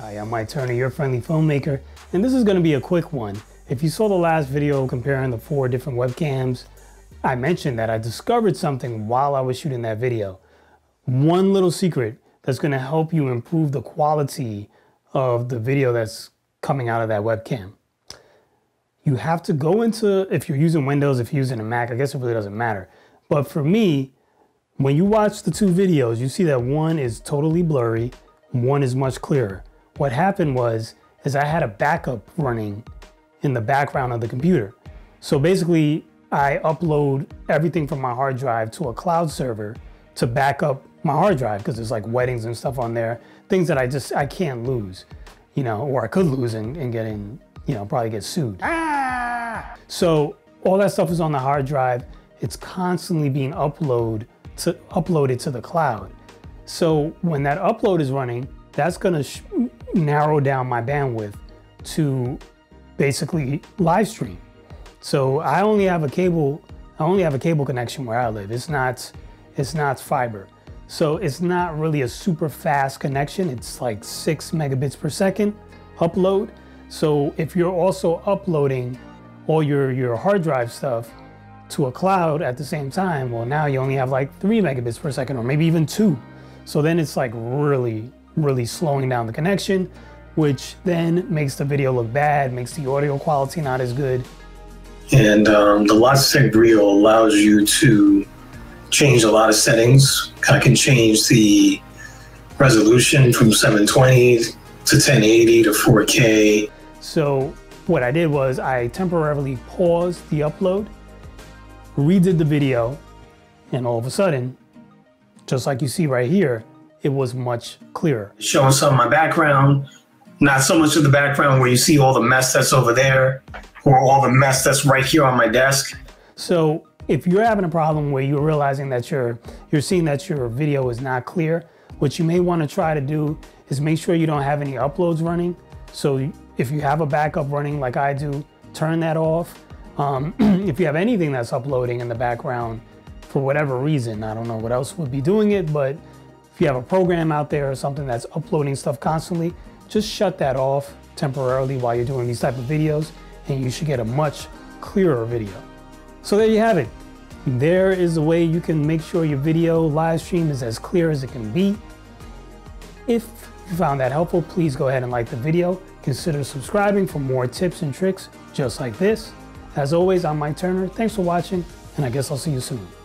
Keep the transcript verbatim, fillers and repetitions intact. Hi, I'm Mike Turner, your friendly filmmaker, and this is going to be a quick one. If you saw the last video comparing the four different webcams, I mentioned that I discovered something while I was shooting that video. One little secret that's going to help you improve the quality of the video that's coming out of that webcam. You have to go into, if you're using Windows, if you're using a Mac, I guess it really doesn't matter. But for me, when you watch the two videos, you see that one is totally blurry, one is much clearer. What happened was, is I had a backup running in the background of the computer. So basically, I upload everything from my hard drive to a cloud server to back up my hard drive, because there's like weddings and stuff on there, things that I just, I can't lose, you know, or I could lose and, and getting, you know, probably get sued. Ah! So all that stuff is on the hard drive. It's constantly being upload to, uploaded to the cloud. So when that upload is running, that's gonna sh narrow down my bandwidth to basically live stream. So I only have a cable, I only have a cable connection where I live. It's not, it's not fiber. So it's not really a super fast connection. It's like six megabits per second upload. So if you're also uploading all your, your hard drive stuff to a cloud at the same time, well, now you only have like three megabits per second, or maybe even two. So then it's like really, really slowing down the connection, which then makes the video look bad, makes the audio quality not as good. And um, the Logitech Reel allows you to change a lot of settings. I can change the resolution from seven twenty to ten eighty to four K. So what I did was I temporarily paused the upload, redid the video, and all of a sudden, just like you see right here, it was much clearer. Showing some of my background, not so much of the background where you see all the mess that's over there, or all the mess that's right here on my desk. So if you're having a problem where you're realizing that you're, you're seeing that your video is not clear, what you may want to try to do is make sure you don't have any uploads running. So if you have a backup running like I do, turn that off. Um, if you have anything that's uploading in the background for whatever reason, I don't know what else would be doing it, but if you have a program out there or something that's uploading stuff constantly, just shut that off temporarily while you're doing these type of videos, and you should get a much clearer video. So there you have it. There is a way you can make sure your video live stream is as clear as it can be. If you found that helpful, please go ahead and like the video. Consider subscribing for more tips and tricks just like this. As always, I'm Mike Turner. Thanks for watching, and I guess I'll see you soon.